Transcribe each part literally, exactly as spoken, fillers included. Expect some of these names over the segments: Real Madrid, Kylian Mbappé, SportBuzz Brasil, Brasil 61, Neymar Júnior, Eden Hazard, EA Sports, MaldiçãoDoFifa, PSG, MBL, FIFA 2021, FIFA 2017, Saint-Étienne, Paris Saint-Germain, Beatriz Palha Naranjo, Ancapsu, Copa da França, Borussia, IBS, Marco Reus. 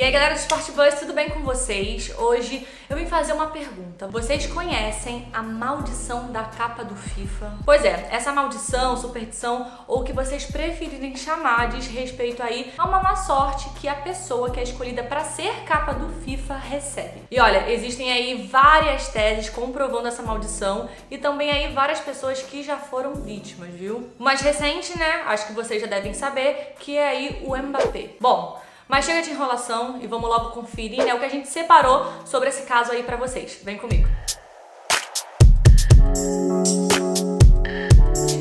E aí galera do Sport Buzz, tudo bem com vocês? Hoje eu vim fazer uma pergunta. Vocês conhecem a maldição da capa do FIFA? Pois é, essa maldição, superstição ou o que vocês preferirem chamar diz respeito aí a uma má sorte que a pessoa que é escolhida para ser capa do FIFA recebe. E olha, existem aí várias teses comprovando essa maldição e também aí várias pessoas que já foram vítimas, viu? O mais recente, né? Acho que vocês já devem saber, que é aí o Mbappé. Bom, mas chega de enrolação e vamos logo conferir, né, o que a gente separou sobre esse caso aí pra vocês. Vem comigo.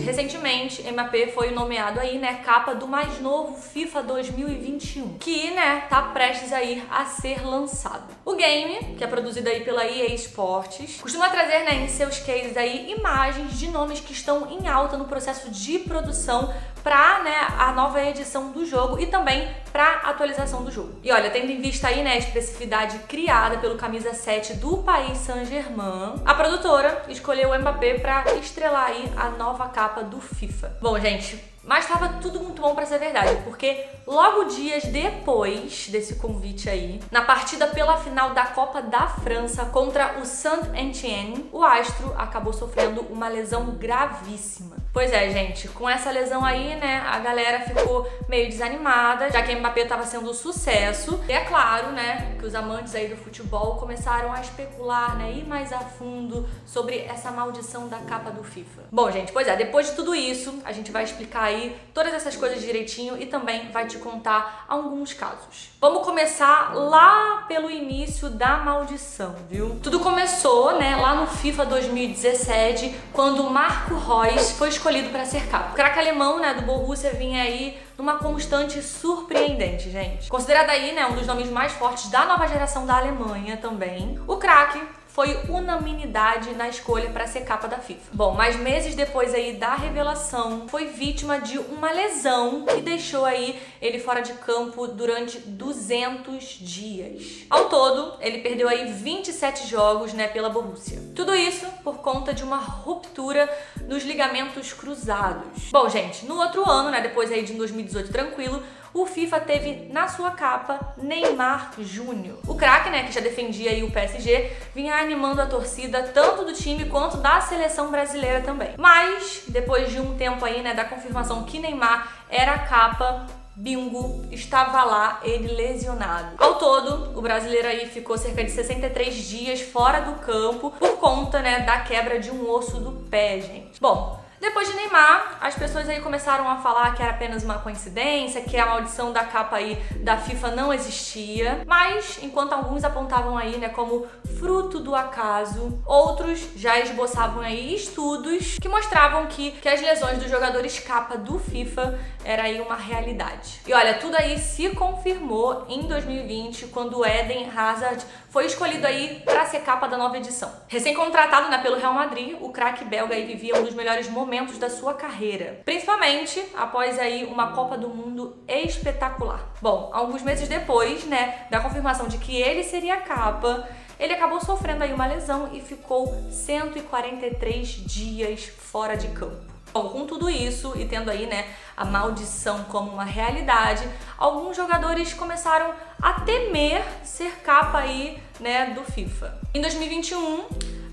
Recentemente, Mbappé foi nomeado aí, né, capa do mais novo FIFA dois mil e vinte e um, que, né, tá prestes aí a ser lançado. O game, que é produzido aí pela E A Sports, costuma trazer, né, em seus cases aí imagens de nomes que estão em alta no processo de produção para, né, a nova edição do jogo e também para atualização do jogo. E olha, tendo em vista aí, né, a especificidade criada pelo camisa sete do Paris Saint-Germain, a produtora escolheu o Mbappé para estrelar aí a nova capa do FIFA. Bom, gente, mas estava tudo muito bom para ser verdade, porque logo dias depois desse convite aí, na partida pela final da Copa da França contra o Saint-Étienne, o astro acabou sofrendo uma lesão gravíssima. Pois é, gente, com essa lesão aí, né, a galera ficou meio desanimada, já que Mbappé estava sendo um sucesso. E é claro, né, que os amantes aí do futebol começaram a especular, né, ir mais a fundo sobre essa maldição da capa do FIFA. Bom, gente, pois é, depois de tudo isso, a gente vai explicar aí todas essas coisas direitinho e também vai te contar alguns casos. Vamos começar lá pelo início da maldição, viu? Tudo começou, né, lá no FIFA dois mil e dezessete, quando Marco Reus foi escolhido para ser capa. O craque alemão, né, do Borussia vinha aí numa constante surpreendente, gente. Considerado aí, né, um dos nomes mais fortes da nova geração da Alemanha também, o craque foi unanimidade na escolha para ser capa da FIFA. Bom, mas meses depois aí da revelação, foi vítima de uma lesão que deixou aí ele fora de campo durante duzentos dias. Ao todo, ele perdeu aí vinte e sete jogos, né, pela Borussia. Tudo isso por conta de uma ruptura nos ligamentos cruzados. Bom, gente, no outro ano, né, depois aí de dois mil e dezoito tranquilo, o FIFA teve na sua capa Neymar Júnior. O craque, né, que já defendia aí o P S G, vinha animando a torcida tanto do time quanto da seleção brasileira também. Mas, depois de um tempo aí, né, da confirmação que Neymar era a capa, bingo, estava lá ele lesionado. Ao todo, o brasileiro aí ficou cerca de sessenta e três dias fora do campo por conta, né, da quebra de um osso do pé, gente. Bom, depois de Neymar, as pessoas aí começaram a falar que era apenas uma coincidência, que a maldição da capa aí da FIFA não existia. Mas, enquanto alguns apontavam aí, né, como fruto do acaso, outros já esboçavam aí estudos que mostravam que, que as lesões dos jogadores capa do FIFA era aí uma realidade. E olha, tudo aí se confirmou em dois mil e vinte, quando o Eden Hazard foi escolhido aí pra ser capa da nova edição. Recém-contratado, né, pelo Real Madrid, o craque belga aí vivia um dos melhores momentos momentos da sua carreira, principalmente após aí uma Copa do Mundo espetacular. Bom, alguns meses depois, né, da confirmação de que ele seria a capa, ele acabou sofrendo aí uma lesão e ficou cento e quarenta e três dias fora de campo. Bom, com tudo isso e tendo aí, né, a maldição como uma realidade, alguns jogadores começaram a temer ser capa aí, né, do FIFA. Em dois mil e vinte e um,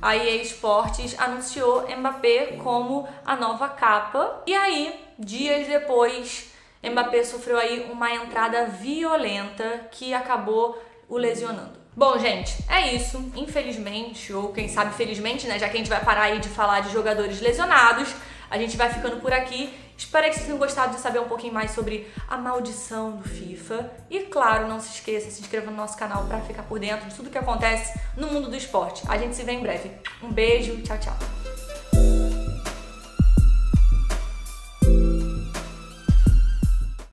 a E A Sports anunciou Mbappé como a nova capa. E aí, dias depois, Mbappé sofreu aí uma entrada violenta que acabou o lesionando. Bom, gente, é isso. Infelizmente, ou quem sabe felizmente, né, já que a gente vai parar aí de falar de jogadores lesionados, a gente vai ficando por aqui. Espero que vocês tenham gostado de saber um pouquinho mais sobre a maldição do FIFA. E claro, não se esqueça, se inscreva no nosso canal para ficar por dentro de tudo que acontece no mundo do esporte. A gente se vê em breve. Um beijo, tchau, tchau.